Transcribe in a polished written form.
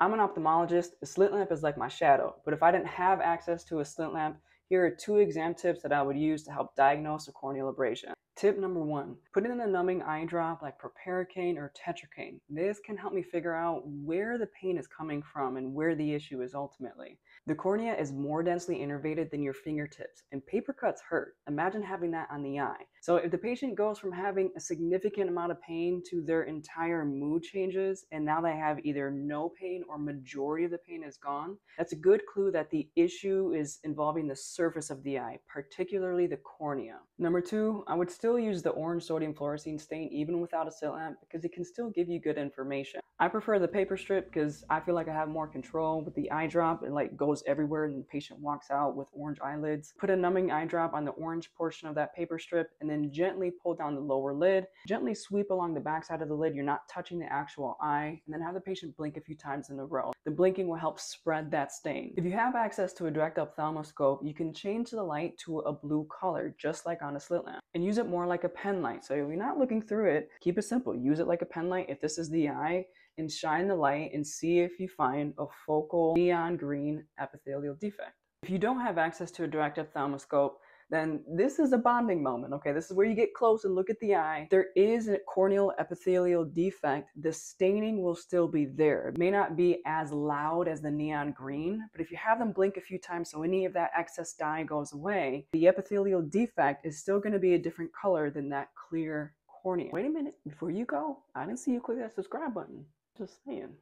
I'm an ophthalmologist. The slit lamp is like my shadow, but if I didn't have access to a slit lamp, here are two exam tips that I would use to help diagnose a corneal abrasion. Tip number one, put in a numbing eye drop like proparacaine or tetracaine. This can help me figure out where the pain is coming from and where the issue is ultimately. The cornea is more densely innervated than your fingertips, and paper cuts hurt. Imagine having that on the eye. So if the patient goes from having a significant amount of pain to their entire mood changes, and now they have either no pain or majority of the pain is gone, that's a good clue that the issue is involving the surface of the eye, particularly the cornea. Number two, I would still use the orange sodium fluorescein stain even without a slit lamp because it can still give you good information. I prefer the paper strip because I feel like I have more control. With the eye drop, it like goes everywhere and the patient walks out with orange eyelids. Put a numbing eye drop on the orange portion of that paper strip and then gently pull down the lower lid. Gently sweep along the back side of the lid. You're not touching the actual eye, and then have the patient blink a few times in a row. The blinking will help spread that stain. If you have access to a direct ophthalmoscope, you can change the light to a blue color just like on a slit lamp and use it more like a pen light. So if you're not looking through it, keep it simple. Use it like a pen light if this is the eye, and shine the light and see if you find a focal neon green epithelial defect. If you don't have access to a direct ophthalmoscope, then this is a bonding moment, okay? This is where you get close and look at the eye. There is a corneal epithelial defect. The staining will still be there. It may not be as loud as the neon green, but if you have them blink a few times so any of that excess dye goes away, the epithelial defect is still gonna be a different color than that clear cornea. Wait a minute, before you go, I didn't see you click that subscribe button. Just saying.